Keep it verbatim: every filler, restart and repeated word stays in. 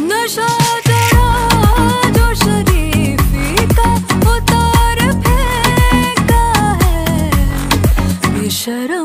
नशा तेरा जो शरीफी का उतार फेंका है बेशरम।